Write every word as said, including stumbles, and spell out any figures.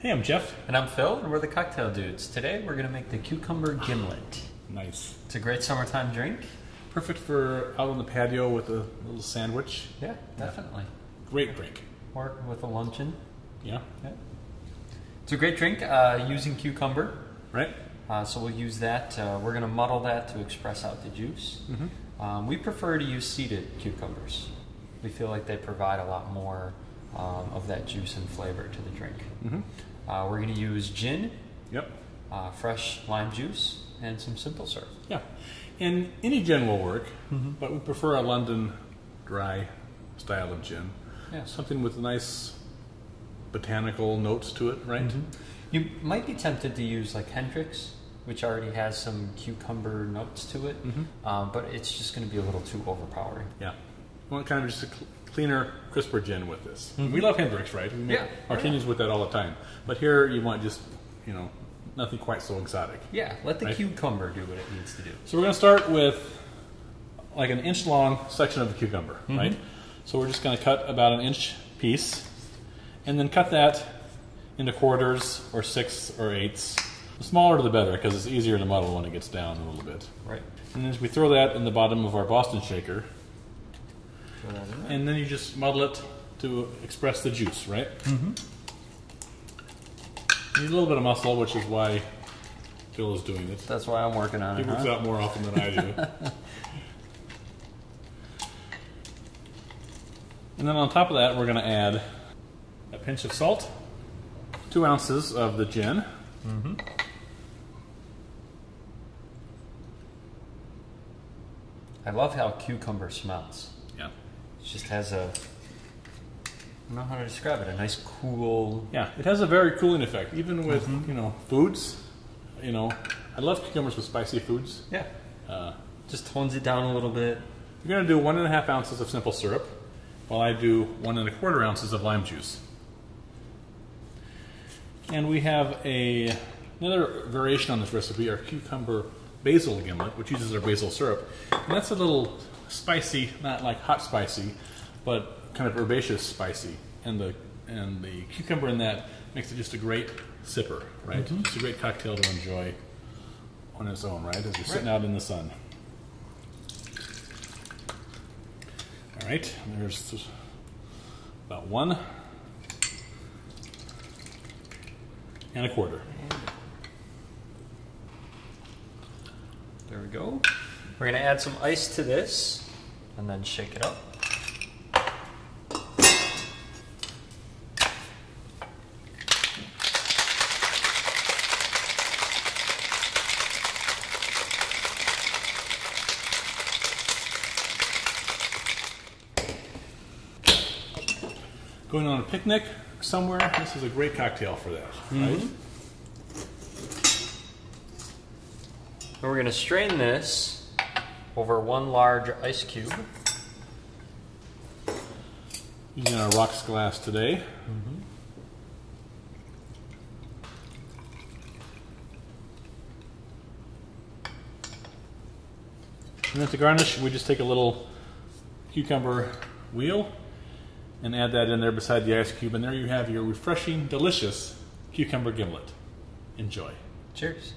Hey, I'm Jeff. And I'm Phil, and we're the Cocktail Dudes. Today we're going to make the Cucumber Gimlet. Nice. It's a great summertime drink. Perfect for out on the patio with a little sandwich. Yeah, definitely. Yeah. Great drink. Or with a luncheon. Yeah. yeah. It's a great drink uh, using cucumber. Right. Uh, so we'll use that. Uh, we're going to muddle that to express out the juice. Mm-hmm. um, we prefer to use seeded cucumbers. We feel like they provide a lot more um, of that juice and flavor to the drink. Mm-hmm. uh, we're going to use gin, yep, uh, fresh lime juice, and some simple syrup. Yeah, and any gin will work, mm-hmm. but we prefer a London Dry style of gin. Yeah. Something with nice botanical notes to it, right? Mm-hmm. You might be tempted to use like Hendrick's, which already has some cucumber notes to it, mm-hmm. um, but it's just going to be a little too overpowering. Yeah. We want kind of just a cl cleaner, crisper gin with this. Mm-hmm. We love Hendrick's, right? We make yeah, martinis yeah. with that all the time. But here you want just, you know, nothing quite so exotic. Yeah, let the right? cucumber do what it needs to do. So we're going to start with like an inch long section of the cucumber, mm-hmm. right? So we're just going to cut about an inch piece and then cut that into quarters or sixths or eighths. The smaller the better because it's easier to muddle when it gets down a little bit. Right. And then we throw that in the bottom of our Boston shaker. And then you just muddle it to express the juice, right? Mm-hmm. You need a little bit of muscle, which is why Phil is doing it. That's why I'm working on it. He works huh? out more often than I do. And then on top of that, we're going to add a pinch of salt, two ounces of the gin, mm-hmm. I love how cucumber smells. Yeah. It just has a, I don't know how to describe it, a nice cool. Yeah, it has a very cooling effect, even with, mm-hmm. you know, foods. You know, I love cucumbers with spicy foods. Yeah. Uh, just tones it down a little bit. You're going to do one and a half ounces of simple syrup, while I do one and a quarter ounces of lime juice. And we have a, another variation on this recipe, our Cucumber Basil Gimlet, which uses our basil syrup. And that's a little spicy, not like hot spicy, but kind of herbaceous spicy, and the and the cucumber in that makes it just a great sipper, right? Mm-hmm. It's a great cocktail to enjoy on its own, right? As you're right. sitting out in the sun. All right, there's about one and a quarter. There we go. We're going to add some ice to this and then shake it up. Going on a picnic somewhere, this is a great cocktail for that, mm-hmm. right? And we're going to strain this over one large ice cube. Using our rocks glass today. Mm-hmm. And then to garnish, we just take a little cucumber wheel and add that in there beside the ice cube. And there you have your refreshing, delicious cucumber gimlet. Enjoy. Cheers.